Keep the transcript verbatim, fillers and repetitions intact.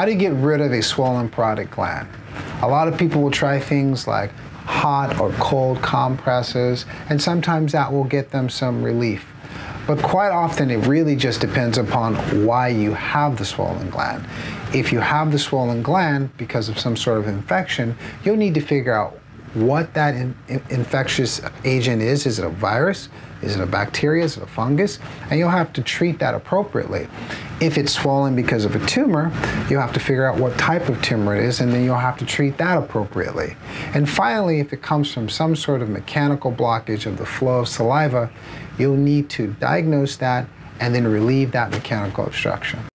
How do you get rid of a swollen parotid gland? A lot of people will try things like hot or cold compresses, and sometimes that will get them some relief. But quite often, it really just depends upon why you have the swollen gland. If you have the swollen gland because of some sort of infection, you'll need to figure out what that in, in, infectious agent is. Is it a virus? Is it a bacteria? Is it a fungus? And you'll have to treat that appropriately. If it's swollen because of a tumor, you'll have to figure out what type of tumor it is, and then you'll have to treat that appropriately. And finally, if it comes from some sort of mechanical blockage of the flow of saliva, you'll need to diagnose that and then relieve that mechanical obstruction.